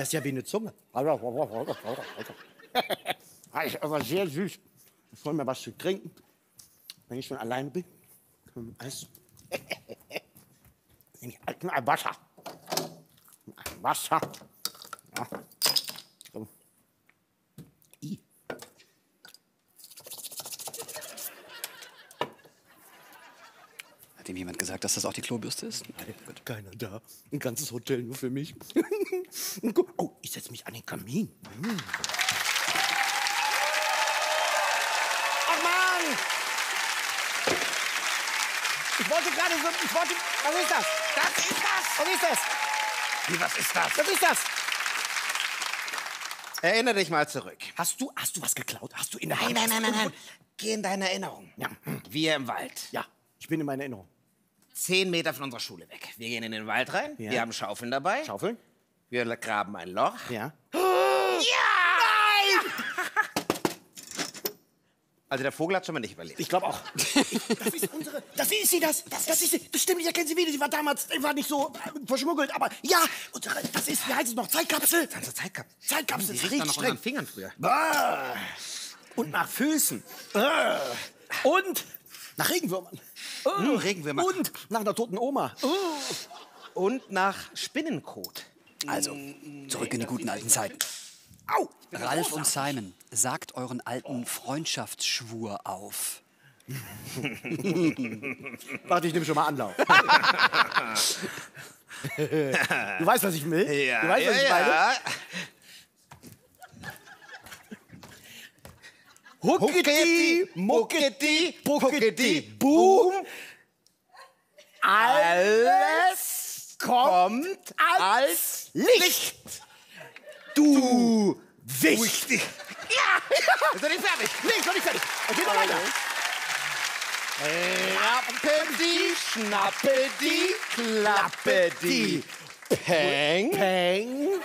Das ist ja wie eine Zunge. Das ist aber sehr süß. Ich hol mir was zu trinken. Wenn ich schon alleine bin, nehme ich ein Wasser. Ein Wasser. Ja. So. Hat ihm jemand gesagt, dass das auch die Klobürste ist? Nein, keiner da. Ein ganzes Hotel nur für mich. Oh, ich setze mich an den Kamin. Ach Mann! Ich wollte gerade so... Was ist das? Das ist das! Was ist das? Wie, was ist das? Was ist das? Erinnere dich mal zurück. Hast du was geklaut? Hast du in der Hand? Nein. Geh in deine Erinnerung. Ja. Wir im Wald. Ja, ich bin in meiner Erinnerung. 10 Meter von unserer Schule weg. Wir gehen in den Wald rein. Ja. Wir haben Schaufeln dabei. Schaufeln? Wir graben ein Loch. Ja. Ja! Nein! Also der Vogel hat schon mal nicht überlebt. Ich glaube auch. Das ist unsere. Das ist sie, das. Das ist sie. Das stimmt, ich erkenne sie wieder. Sie war damals nicht so verschmuggelt, aber ja. Unsere, das ist, wie heißt es noch? Zeitkapsel. Das ist Zeitkapsel. Zeitkapsel. Die riecht nach unseren Fingern früher. Bah. Und nach Füßen. Bah. Und nach Regenwürmern. Oh. Regenwürmer. Und nach einer toten Oma. Oh. Und nach Spinnenkot. Also, zurück in die guten alten Zeiten. Au! Ralf und Simon, sagt euren alten Freundschaftsschwur auf. Warte, ich nehme schon mal Anlauf. Du weißt, was ich will? Ja, du weißt, was ich meine? Ja. Hucketi, mucketi, pucketi, boom. Alles kommt als Licht. Du Wicht. Ja! Ist noch nicht fertig. Nee, ist noch nicht fertig. Okay, noch weiter. Rappe die, schnappe die, klappe die. Peng. Peng.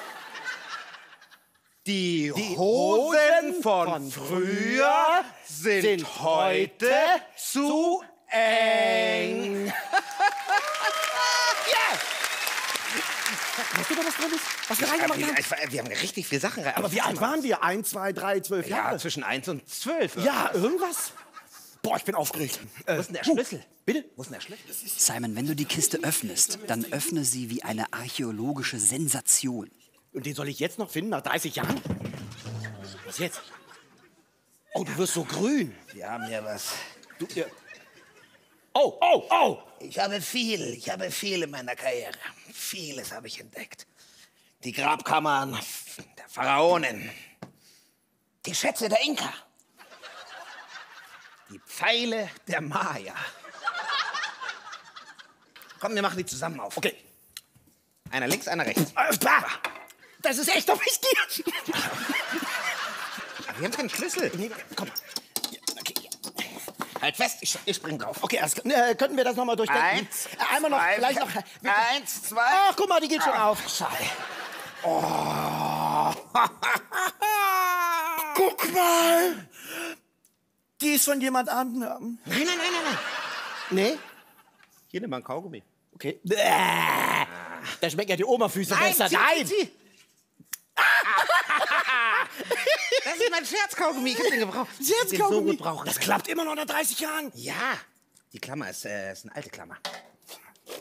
Die Hosen von früher sind heute zu eng. Weißt du, was drin ist? Was wir reingemacht haben? Wir haben richtig viele Sachen rein. Aber wie alt waren wir? 1, 2, 3, 12 Jahre? Ja, zwischen 1 und 12. Ja, irgendwas. Boah, ich bin aufgeregt. Wo ist denn der Schlüssel? Bitte? Wo ist denn der Schlüssel? Simon, wenn du die Kiste öffnest, dann öffne sie wie eine archäologische Sensation. Und den soll ich jetzt noch finden, nach 30 Jahren? Was jetzt? Oh, du wirst so grün. Wir haben ja was. Du, ja. Oh! Ich habe viel in meiner Karriere. Vieles habe ich entdeckt. Die Grabkammern der Pharaonen. Die Schätze der Inka. Die Pfeile der Maya. Komm, wir machen die zusammen auf. Okay. Einer links, einer rechts. Das ist echt auf Whisky. Wir haben keinen Schlüssel. Nee, komm. Halt fest, ich spring drauf. Okay, könnten wir das nochmal durchdenken? Eins, zwei. Ach, guck mal, die geht schon auf. Scheiße. Oh. Guck mal. Die ist von jemand anderem. Nein. Nee? Hier, nimm mal ein Kaugummi. Okay. Da schmeckt ja die Oma-Füße besser. Nein! Zieh. Das ist mein Scherzkaugummi. Ich hab den gebraucht. Scherzkaugummi? So gebraucht. Das klappt immer noch nach 30 Jahren. Ja. Die Klammer ist eine alte Klammer.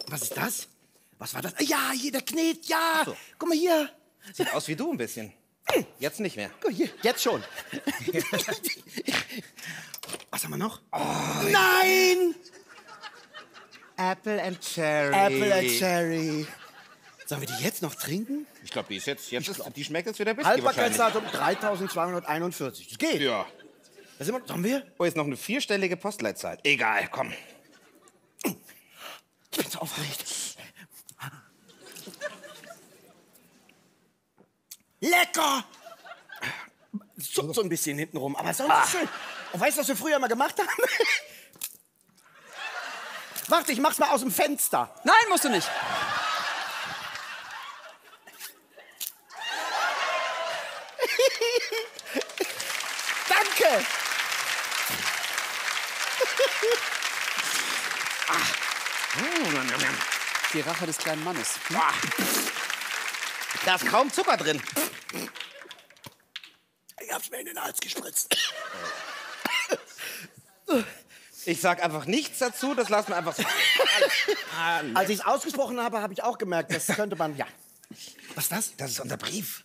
Was ist das? Was war das? Ja, hier, der Knet. Ja. So. Guck mal hier. Sieht aus wie du ein bisschen. Jetzt nicht mehr. Guck hier. Jetzt schon. Was haben wir noch? Oh, nein! Apple and Cherry. Apple and Cherry. Sollen wir die jetzt noch trinken? Ich glaube, die ist jetzt die schmeckt jetzt wieder besser. Haltbarkeitsdatum 3241. Das geht. Ja. Da sind wir, sollen wir? Oh, jetzt noch eine 4-stellige Postleitzahl. Egal, komm. Ich bin so aufgeregt. Lecker! Es zuckt so ein bisschen hintenrum, aber sonst ist schön. Und weißt du, was wir früher mal gemacht haben? Warte, ich mach's mal aus dem Fenster. Nein, musst du nicht. Danke! Die Rache des kleinen Mannes. Da ist kaum Zucker drin. Ich hab's mir in den Hals gespritzt. Ich sag einfach nichts dazu, das lassen wir einfach so. Als ich es ausgesprochen habe, habe ich auch gemerkt, das könnte man, ja. Was ist das? Das ist unser Brief.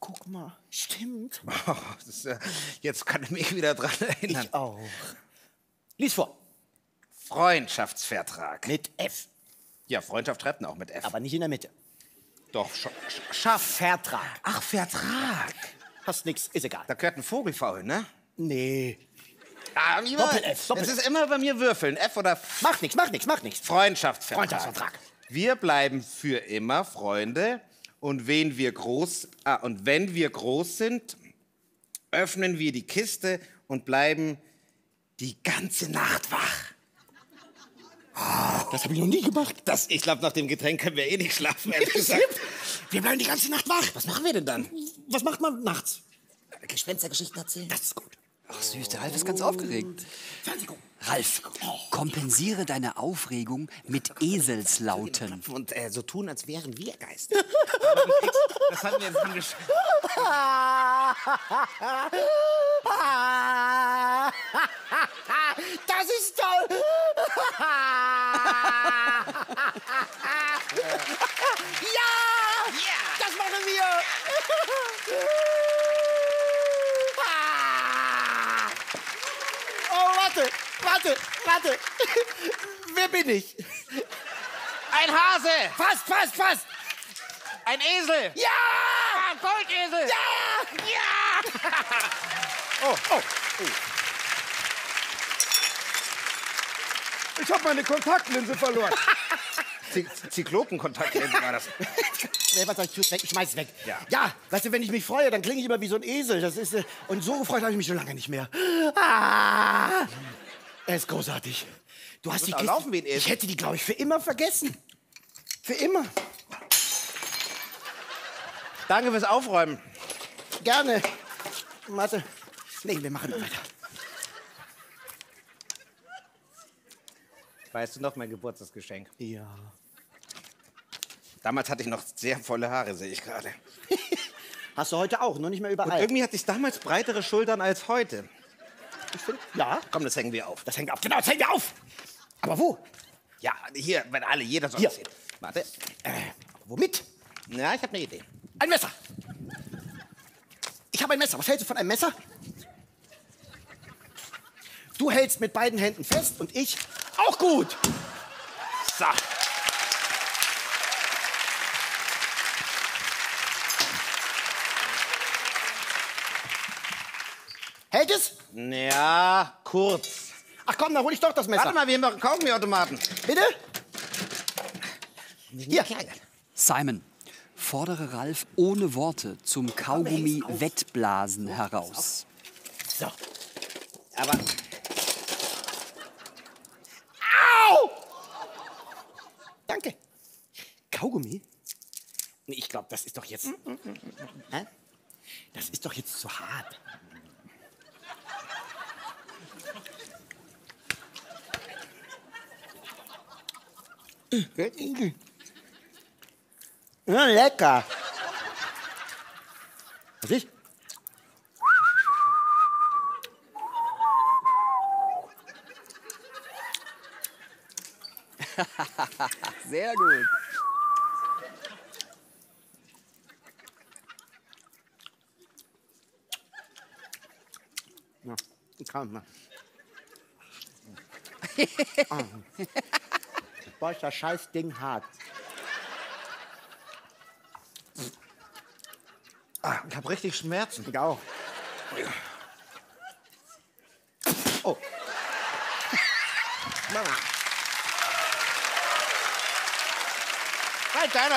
Guck mal, stimmt. Oh, das, jetzt kann ich mich wieder dran erinnern. Ich auch. Lies vor. Freundschaftsvertrag. Mit F. Ja, Freundschaft schreibt man auch mit F. Aber nicht in der Mitte. Doch, Vertrag. Ach, Vertrag. Hast nix, ist egal. Da gehört ein Vogelfaul, ne? Nee. Ah, Doppel-F, Doppel-F. Es ist immer bei mir Würfeln. F oder F. Macht nichts, macht nichts, macht nichts. Freundschaftsvertrag. Freundschaftsvertrag. Wir bleiben für immer Freunde. Und wenn wir groß sind, öffnen wir die Kiste und bleiben die ganze Nacht wach. Oh, das habe ich noch nie gemacht. Das, ich glaube, nach dem Getränk können wir eh nicht schlafen, ehrlich gesagt. Wir bleiben die ganze Nacht wach. Was machen wir denn dann? Was macht man nachts? Gespenstergeschichten erzählen. Das ist gut. Ach süß, der Ralf ist ganz aufgeregt. Fernsehung. Ralf, kompensiere deine Aufregung mit Eselslauten. Und so tun, als wären wir Geister. Das haben wir jetzt hingeschrieben. Das ist toll. Ja, das machen wir. Warte, warte. Wer bin ich? Ein Hase. Fast, fast, fast. Ein Esel. Ja! Ein Goldesel. Ja! Ja! Oh, oh, oh. Ich habe meine Kontaktlinse verloren. Zyklopenkontaktlinse war das. Was soll ich weg? Ich schmeiß weg. Ja. Ja, weißt du, wenn ich mich freue, dann klinge ich immer wie so ein Esel. Das ist, und so gefreut habe ich mich schon lange nicht mehr. Ah! Er ist großartig. Du hast die Kiste. Laufen wie ein Esel. Ich hätte die, glaube ich, für immer vergessen. Für immer. Danke fürs Aufräumen. Gerne. Mathe. Nee, wir machen weiter. Weißt du noch mein Geburtstagsgeschenk? Ja. Damals hatte ich noch sehr volle Haare, sehe ich gerade. Hast du heute auch, nur nicht mehr überall. Und irgendwie hatte ich damals breitere Schultern als heute. Ich find, ja. Komm, das hängen wir auf. Das hängt auf. Genau, das hängen wir auf. Aber wo? Ja, hier, wenn alle, jeder soll es sehen. Warte. Womit? Na, ich habe eine Idee. Ein Messer. Ich habe ein Messer. Was hältst du von einem Messer? Du hältst mit beiden Händen fest und ich auch gut. So. Hält es? Ja, kurz. Ach komm, dann hol ich doch das Messer. Warte mal, wir haben doch einen Kaugummiautomaten. Bitte? Hier. Simon, fordere Ralf ohne Worte zum Kaugummi-Wettblasen heraus. So. Aber... Au! Danke. Kaugummi? Nee, ich glaube, das ist doch jetzt... Das ist doch jetzt zu hart. Ja, lecker. Was ist? Sehr gut. Ja, ich kann mal. Boah, ist das Scheißding hart. Ah, ich hab richtig Schmerzen. Ich auch. Oh. Mama. Nein, deiner.